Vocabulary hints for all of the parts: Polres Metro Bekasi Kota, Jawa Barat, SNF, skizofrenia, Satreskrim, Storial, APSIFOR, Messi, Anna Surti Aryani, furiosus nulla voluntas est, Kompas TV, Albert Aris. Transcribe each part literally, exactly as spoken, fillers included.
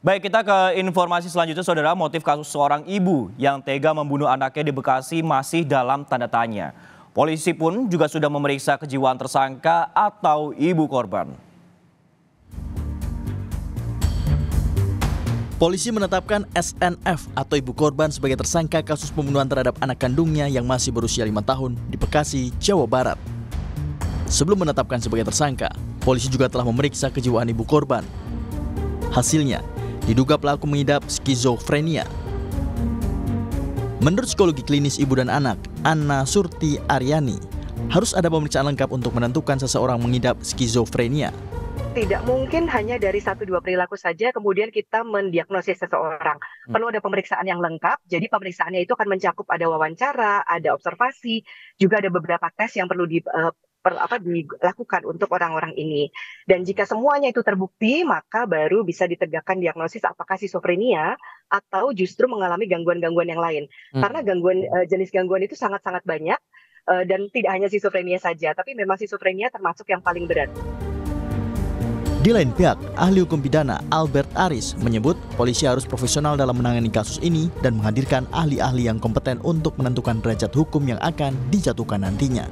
Baik, kita ke informasi selanjutnya, Saudara. Motif kasus seorang ibu yang tega membunuh anaknya di Bekasi masih dalam tanda tanya. Polisi pun juga sudah memeriksa kejiwaan tersangka atau ibu korban. Polisi menetapkan S N F atau ibu korban sebagai tersangka kasus pembunuhan terhadap anak kandungnya yang masih berusia lima tahun di Bekasi, Jawa Barat. Sebelum menetapkan sebagai tersangka, polisi juga telah memeriksa kejiwaan ibu korban. Hasilnya, diduga pelaku mengidap skizofrenia. Menurut psikologi klinis ibu dan anak, Anna Surti Aryani, harus ada pemeriksaan lengkap untuk menentukan seseorang mengidap skizofrenia. Tidak mungkin hanya dari satu dua perilaku saja kemudian kita mendiagnosis seseorang. Perlu ada pemeriksaan yang lengkap, jadi pemeriksaannya itu akan mencakup ada wawancara, ada observasi, juga ada beberapa tes yang perlu di uh, Per, apa, dilakukan untuk orang-orang ini. Dan jika semuanya itu terbukti, maka baru bisa ditegakkan diagnosis apakah skizofrenia atau justru mengalami gangguan-gangguan yang lain. Hmm. Karena gangguan jenis gangguan itu sangat-sangat banyak dan tidak hanya skizofrenia saja, tapi memang skizofrenia termasuk yang paling berat. Di lain pihak, ahli hukum pidana Albert Aris menyebut polisi harus profesional dalam menangani kasus ini dan menghadirkan ahli-ahli yang kompeten untuk menentukan derajat hukum yang akan dijatuhkan nantinya.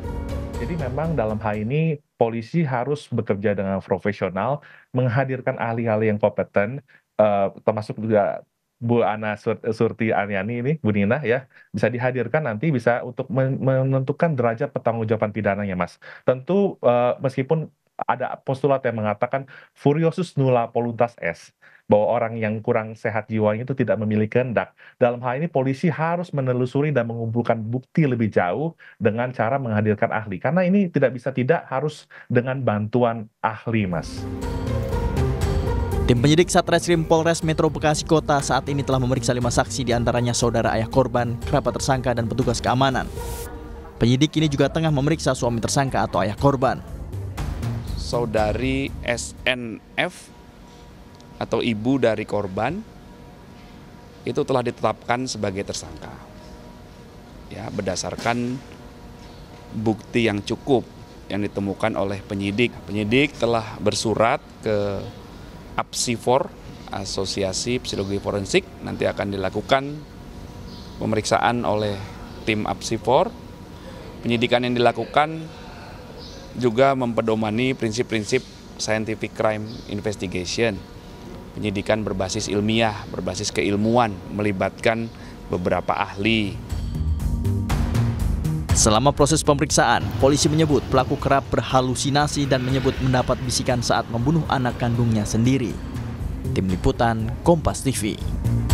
Jadi memang dalam hal ini polisi harus bekerja dengan profesional, menghadirkan ahli-ahli yang kompeten, uh, termasuk juga Bu Anna Surti Aryani ini, Bu Nina ya, bisa dihadirkan nanti bisa untuk menentukan derajat pertanggungjawaban pidananya, Mas. Tentu uh, meskipun ada postulat yang mengatakan furiosus nulla voluntas est, bahwa orang yang kurang sehat jiwanya itu tidak memiliki kehendak. Dalam hal ini polisi harus menelusuri dan mengumpulkan bukti lebih jauh dengan cara menghadirkan ahli. Karena ini tidak bisa tidak harus dengan bantuan ahli, Mas. Tim penyidik Satreskrim Polres Metro Bekasi Kota saat ini telah memeriksa lima saksi, diantaranya saudara ayah korban, kerabat tersangka, dan petugas keamanan. Penyidik ini juga tengah memeriksa suami tersangka atau ayah korban. Saudari S N F atau ibu dari korban itu telah ditetapkan sebagai tersangka, ya, berdasarkan bukti yang cukup yang ditemukan oleh penyidik. Penyidik telah bersurat ke APSIFOR, Asosiasi Psikologi Forensik. Nanti akan dilakukan pemeriksaan oleh tim APSIFOR. Penyidikan yang dilakukan juga mempedomani prinsip-prinsip scientific crime investigation. Penyidikan berbasis ilmiah, berbasis keilmuan, melibatkan beberapa ahli. Selama proses pemeriksaan, polisi menyebut pelaku kerap berhalusinasi dan menyebut mendapat bisikan saat membunuh anak kandungnya sendiri. Tim Liputan, Kompas T V.